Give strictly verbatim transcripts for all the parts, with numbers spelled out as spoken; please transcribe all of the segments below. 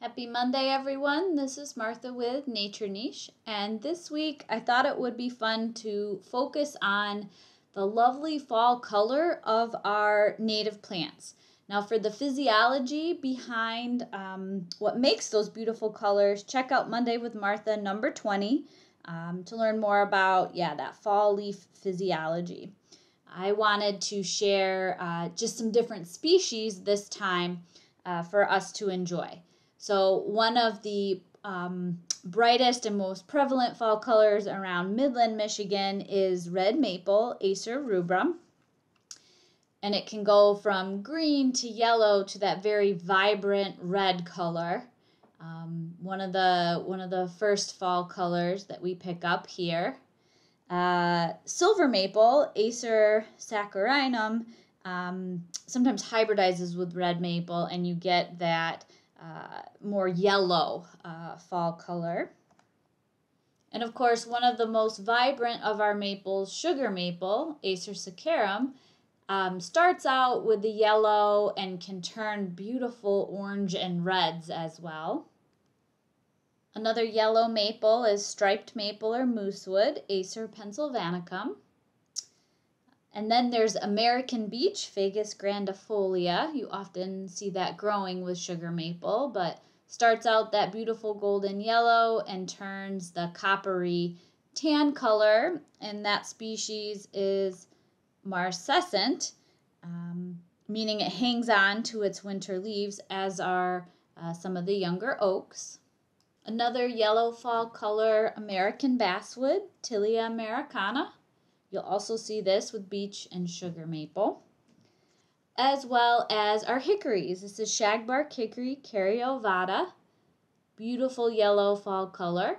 Happy Monday, everyone. This is Martha with Nature Niche, and this week I thought it would be fun to focus on the lovely fall color of our native plants. Now, for the physiology behind um, what makes those beautiful colors, check out Monday with Martha number twenty um, to learn more about, yeah, that fall leaf physiology. I wanted to share uh, just some different species this time uh, for us to enjoy. So one of the um, brightest and most prevalent fall colors around Midland, Michigan is red maple, Acer rubrum. And it can go from green to yellow to that very vibrant red color. Um, one of the, one of the first fall colors that we pick up here. Uh, silver maple, Acer saccharinum, um, sometimes hybridizes with red maple, and you get that Uh, more yellow uh, fall color. And of course, one of the most vibrant of our maples, sugar maple, Acer saccharum, um, starts out with the yellow and can turn beautiful orange and reds as well. Another yellow maple is striped maple or moosewood, Acer pensylvanicum. And then there's American beech, Fagus grandifolia. You often see that growing with sugar maple, but starts out that beautiful golden yellow and turns the coppery tan color. And that species is marcescent, um, meaning it hangs on to its winter leaves, as are uh, some of the younger oaks. Another yellow fall color, American basswood, Tilia americana. You'll also see this with beech and sugar maple, as well as our hickories. This is shagbark hickory, Carya ovata, beautiful yellow fall color,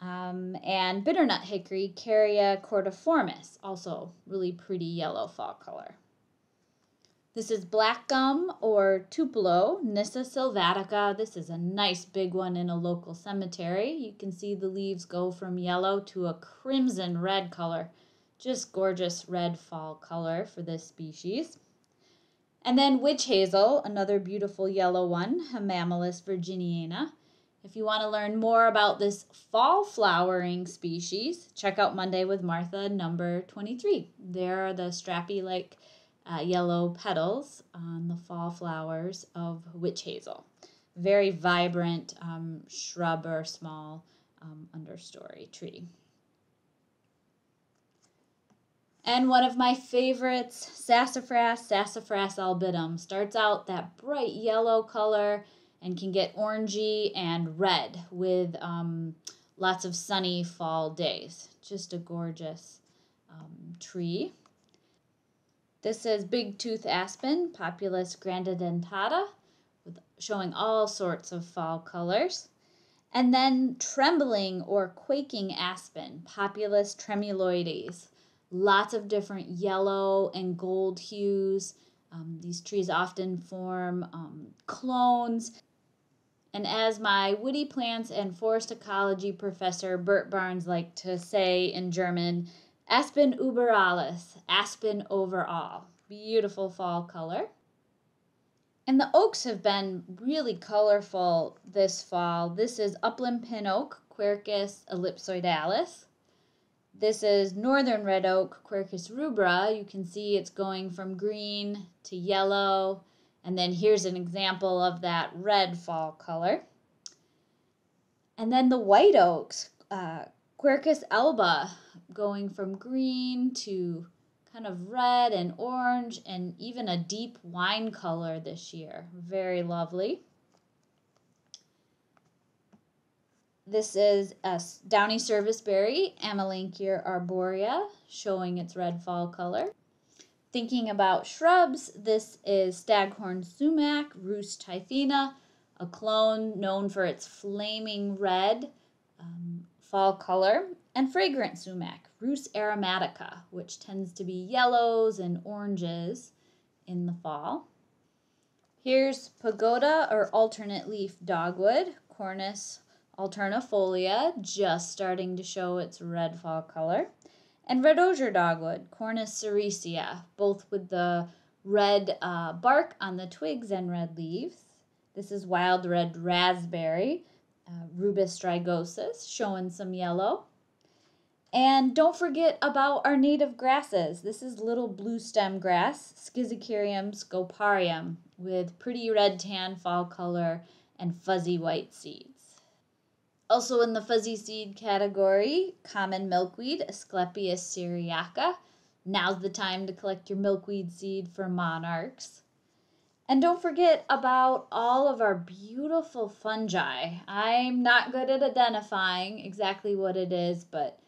um, and bitternut hickory, Carya cordiformis, also really pretty yellow fall color. This is black gum or tupelo, Nyssa sylvatica. This is a nice big one in a local cemetery. You can see the leaves go from yellow to a crimson red color. Just gorgeous red fall color for this species. And then witch hazel, another beautiful yellow one, Hamamelis virginiana. If you want to learn more about this fall flowering species, check out Monday with Martha number twenty-three. There are the strappy-like uh, yellow petals on the fall flowers of witch hazel. Very vibrant um, shrub or small um, understory tree. And one of my favorites, sassafras, Sassafras albidum, starts out that bright yellow color and can get orangey and red with um, lots of sunny fall days. Just a gorgeous um, tree. This is big tooth aspen, Populus grandidentata, with, showing all sorts of fall colors. And then trembling or quaking aspen, Populus tremuloides. Lots of different yellow and gold hues. Um, these trees often form um, clones. And as my woody plants and forest ecology professor Bert Barnes liked to say in German, Aspen über alles, aspen over all. Beautiful fall color. And the oaks have been really colorful this fall. This is upland pin oak, Quercus ellipsoidalis. This is northern red oak, Quercus rubra. You can see it's going from green to yellow. And then here's an example of that red fall color. And then the white oaks, uh, Quercus alba, going from green to kind of red and orange and even a deep wine color this year. Very lovely. This is a downy serviceberry, Amelanchier arborea, showing its red fall color. Thinking about shrubs, this is staghorn sumac, Rhus typhina, a clone known for its flaming red um, fall color, and fragrant sumac, Rhus aromatica, which tends to be yellows and oranges in the fall. Here's pagoda or alternate leaf dogwood, Cornus alternifolia, just starting to show its red fall color, and red osier dogwood, Cornus sericea, both with the red uh, bark on the twigs and red leaves, This is wild red raspberry, uh, Rubus strigosus, showing some yellow. And don't forget about our native grasses. This is little blue stem grass, Schizicurium scoparium, with pretty red tan fall color and fuzzy white seeds. Also in the fuzzy seed category, common milkweed, Asclepias syriaca. Now's the time to collect your milkweed seed for monarchs. And don't forget about all of our beautiful fungi. I'm not good at identifying exactly what it is, but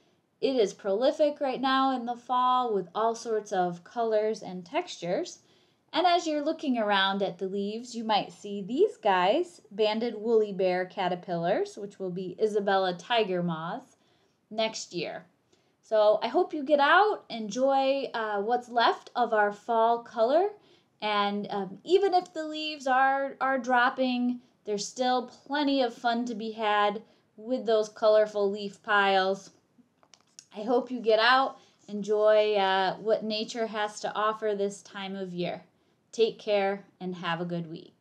it is prolific right now in the fall with all sorts of colors and textures. And as you're looking around at the leaves, you might see these guys, banded woolly bear caterpillars, which will be Isabella tiger moths, next year. So I hope you get out, enjoy uh, what's left of our fall color, and um, even if the leaves are, are dropping, there's still plenty of fun to be had with those colorful leaf piles. I hope you get out, enjoy uh, what nature has to offer this time of year. Take care and have a good week.